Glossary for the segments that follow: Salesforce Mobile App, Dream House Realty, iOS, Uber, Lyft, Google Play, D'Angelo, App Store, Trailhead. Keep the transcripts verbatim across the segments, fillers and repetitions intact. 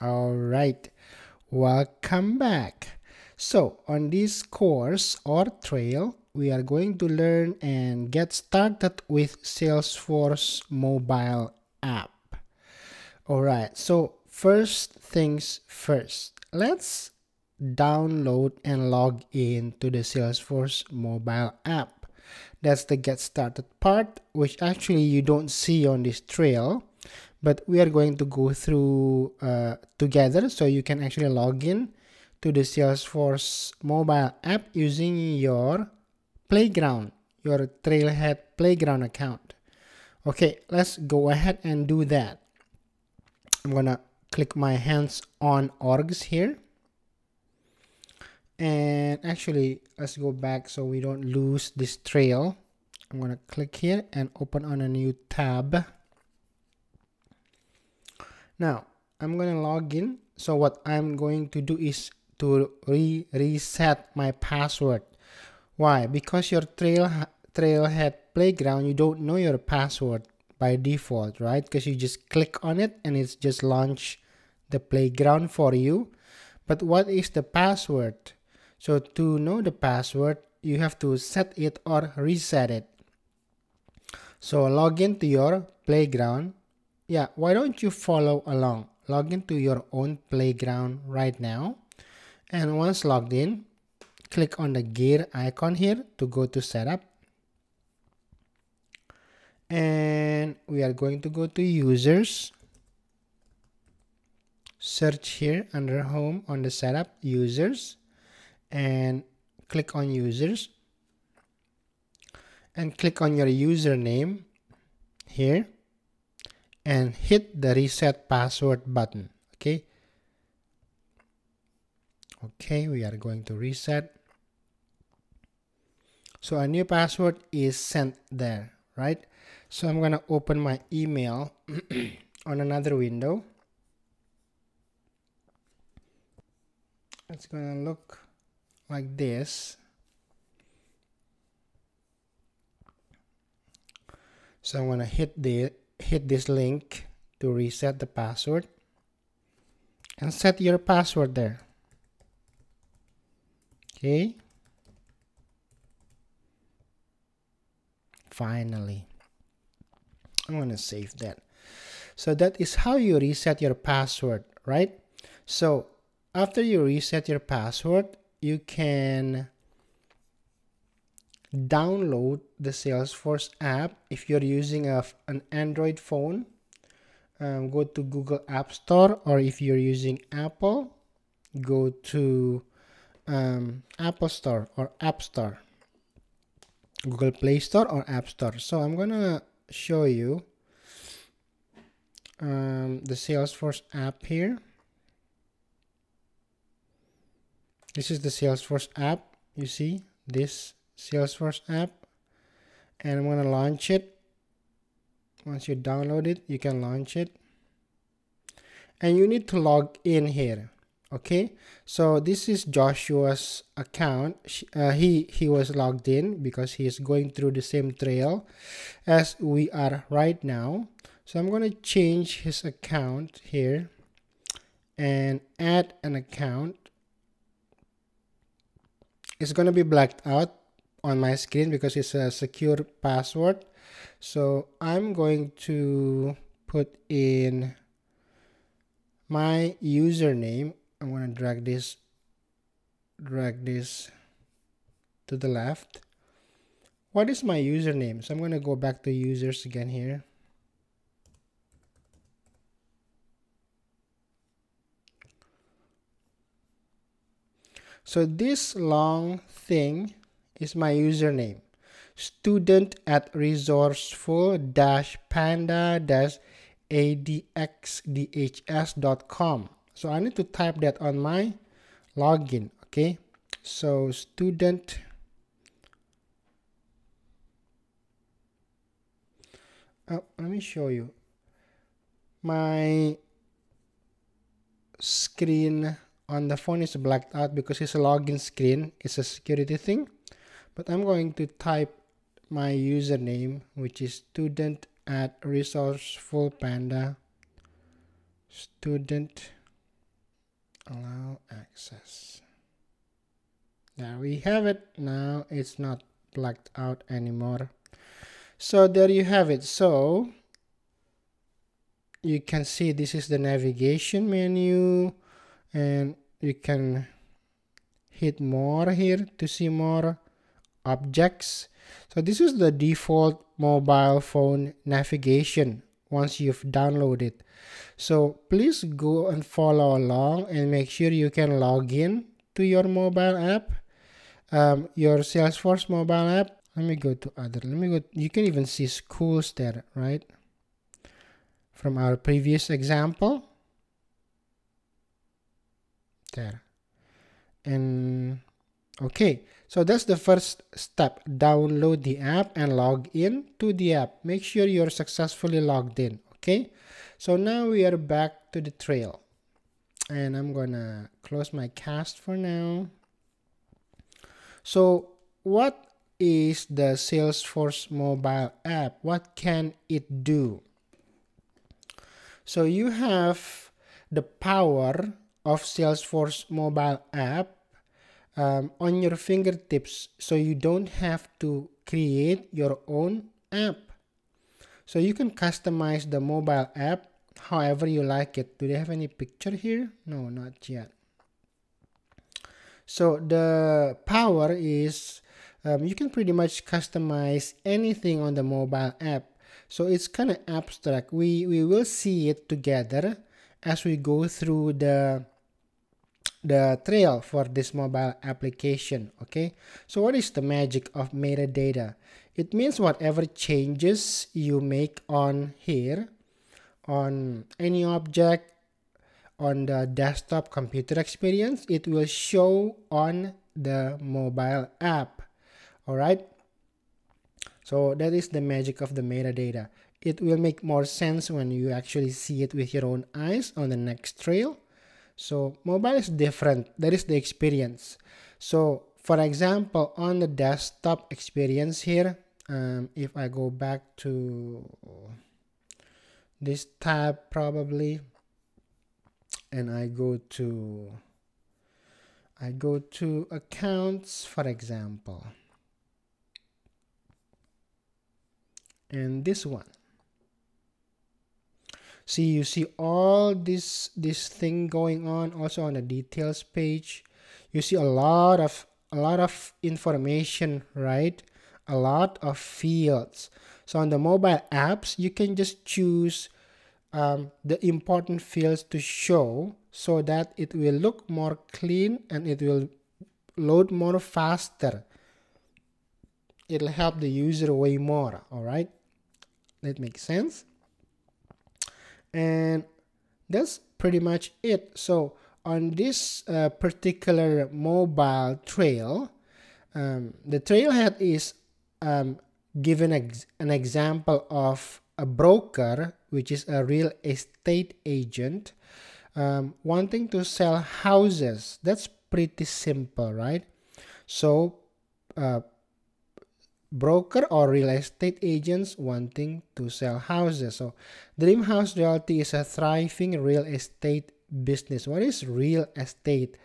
All right, welcome back. So on this course or trail, we are going to learn and get started with Salesforce Mobile App. All right, so first things first, let's download and log in to the Salesforce Mobile App. That's the get started part, which actually you don't see on this trail, but we are going to go through uh, together, so you can actually log in to the Salesforce Mobile App using your playground, your Trailhead playground account. Okay, let's go ahead and do that. I'm gonna click my hands on orgs here. And actually, let's go back so we don't lose this trail. I'm gonna click here and open on a new tab. Now, I'm gonna log in. So what I'm going to do is to re reset my password. Why? Because your trail Trailhead playground, you don't know your password by default, right? Because you just click on it and it's just launch the playground for you. But what is the password? So to know the password, you have to set it or reset it. So log in to your playground. Yeah, why don't you follow along? Log into your own playground right now. And once logged in, click on the gear icon here to go to setup. And we are going to go to users. Search here under home on the setup, users, and click on users. And click on your username here. And hit the reset password button. Okay. Okay, we are going to reset. So a new password is sent there, right? So I'm gonna open my email on another window. It's gonna look like this. So I'm gonna hit the hit this link to reset the password and set your password there. Okay. Finally, I'm gonna save that. So that is how you reset your password, right? So after you reset your password, you can download the Salesforce app. If you're using a, an Android phone, um, go to Google App Store, or if you're using Apple, go to um, Apple Store or App Store, Google Play Store or App Store. So I'm gonna show you um, the Salesforce app here. This is the Salesforce app. You see this Salesforce app, and I'm going to launch it. Once you download it, you can launch it, and you need to log in here. Okay, so this is Joshua's account. Uh, he he was logged in because he is going through the same trail as we are right now. So I'm going to change his account here and add an account. It's going to be blacked out on my screen because it's a secure password. So I'm going to put in my username. I'm going to drag this, drag this to the left. What is my username? So I'm going to go back to users again here. So this long thing is my username, student at resourceful dash panda dash a d x d h s dot com. So I need to type that on my login. Okay, so student oh, let me show you my screen on the phone is blacked out because it's a login screen. It's a security thing. but I'm going to type my username, which is student at resourcefulpanda, student, allow access. There we have it. Now it's not blacked out anymore. So there you have it. So you can see this is the navigation menu, and you can hit more here to see more objects. So this is the default mobile phone navigation once you've downloaded. So please go and follow along and make sure you can log in to your mobile app, um, your Salesforce mobile app. Let me go to other, let me go, you can even see schools there, right? From our previous example. There. And okay, so that's the first step. Download the app and log in to the app. Make sure you're successfully logged in. Okay, so now we are back to the trail, and I'm gonna close my cast for now. So what is the Salesforce mobile app? What can it do? So you have the power of Salesforce mobile app um, on your fingertips, so you don't have to create your own app. So you can customize the mobile app however you like it. Do they have any picture here? No, not yet. So the power is um, you can pretty much customize anything on the mobile app. So it's kind of abstract. We, we will see it together as we go through the the trail for this mobile application. Okay, so what is the magic of metadata? It means whatever changes you make on here, on any object, on the desktop computer experience, it will show on the mobile app. All right, so that is the magic of the metadata. It will make more sense when you actually see it with your own eyes on the next trail. So mobile is different. That is the experience. So for example, on the desktop experience here, um, if I go back to this tab probably, and I go to, I go to accounts, for example, and this one. See, you see all this this thing going on. Also on the details page, you see a lot of a lot of information, right? A lot of fields. So on the mobile apps, you can just choose um, the important fields to show, so that it will look more clean and it will load more faster. It'll help the user way more. All right, that makes sense. And that's pretty much it. So on this uh, particular mobile trail, um, the Trailhead is um, given ex an example of a broker, which is a real estate agent, um, wanting to sell houses. That's pretty simple, right? So uh, broker or real estate agents wanting to sell houses. So Dream House Realty is a thriving real estate business. What is real estate?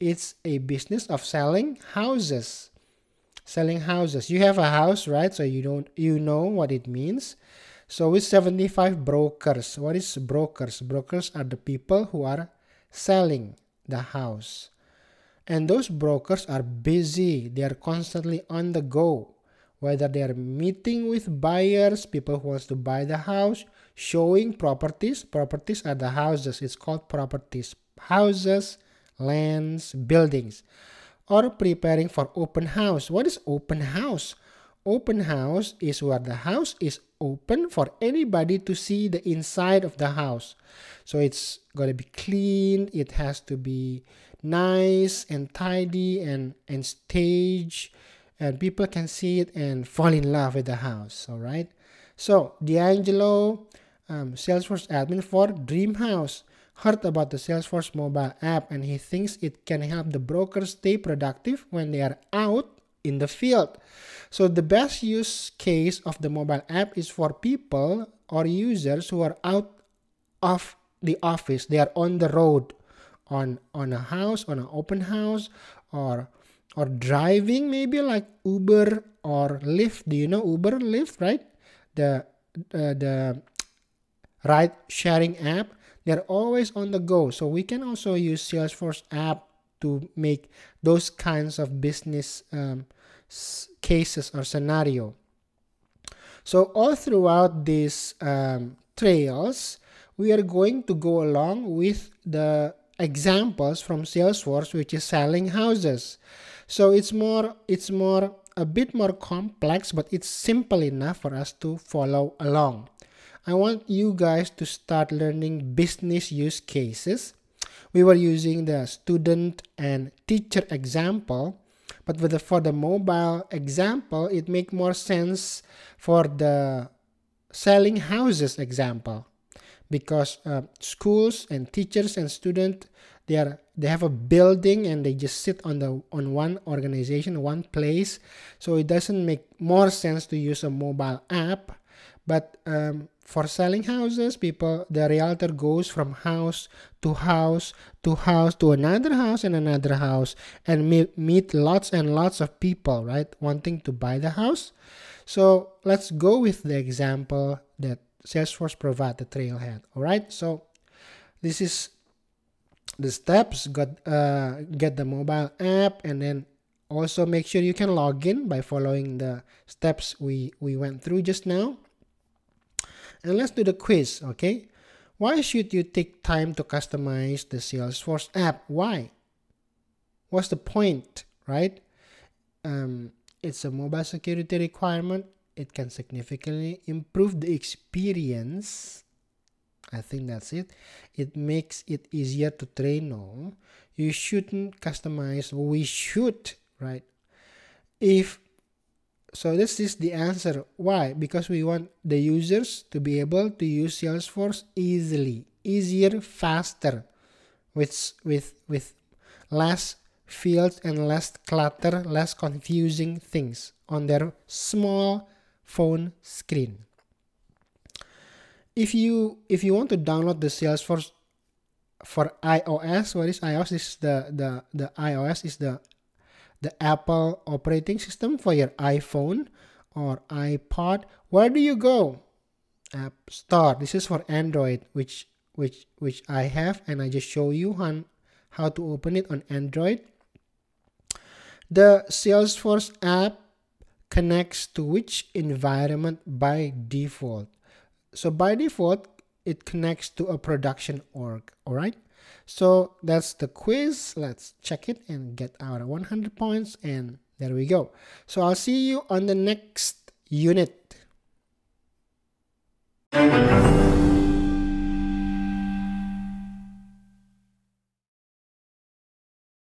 It's a business of selling houses. Selling houses. You have a house, right? So you don't, you know what it means. So with seventy-five brokers, what is brokers? Brokers are the people who are selling the house. And those brokers are busy. They are constantly on the go. Whether they are meeting with buyers, people who wants to buy the house, showing properties. Properties are the houses. It's called properties. Houses, lands, buildings. Or preparing for open house. What is open house? Open house is where the house is open for anybody to see the inside of the house. So it's got to be clean. It has to be nice and tidy and, and staged. And people can see it and fall in love with the house. All right. So D'Angelo, um, Salesforce admin for Dream House, heard about the Salesforce mobile app, and he thinks it can help the brokers stay productive when they are out in the field. So the best use case of the mobile app is for people or users who are out of the office. They are on the road, on, on a house, on an open house, or, or driving maybe like Uber or Lyft. Do you know Uber, Lyft, right? The, uh, the ride-sharing app. They're always on the go. So we can also use Salesforce app to make those kinds of business um, cases or scenario. So all throughout these um, trails, we are going to go along with the examples from Salesforce, which is selling houses. So it's more, it's more, a bit more complex, but it's simple enough for us to follow along. I want you guys to start learning business use cases. We were using the student and teacher example, but with the, for the mobile example, it makes more sense for the selling houses example, because uh, schools and teachers and students, they are they have a building and they just sit on the on one organization, one place. So it doesn't make more sense to use a mobile app, but um, for selling houses, people, the realtor goes from house to house to house to another house and another house and meet, meet lots and lots of people, right, wanting to buy the house. So let's go with the example that Salesforce provide, the Trailhead. All right, so this is the steps. Got uh, get the mobile app, and then also make sure you can log in by following the steps we we went through just now. And let's do the quiz. Okay, why should you take time to customize the Salesforce app? Why? What's the point, right? Um, it's a mobile security requirement. It can significantly improve the experience. I think that's it. It makes it easier to train. No, you shouldn't customize. We should, right? If so, this is the answer. Why? Because we want the users to be able to use Salesforce easily, easier, faster, with with with less fields and less clutter, less confusing things on their small phone screen. If you if you want to download the Salesforce for iOS, what is iOS? This is the the the iOS is the the Apple operating system for your iPhone or iPod. Where do you go? App Store. This is for Android, which which which I have, and I just show you on how to open it on Android. The Salesforce app connects to which environment by default? So by default, it connects to a production org. All right, so that's the quiz. Let's check it and get our one hundred points, and there we go. So I'll see you on the next unit.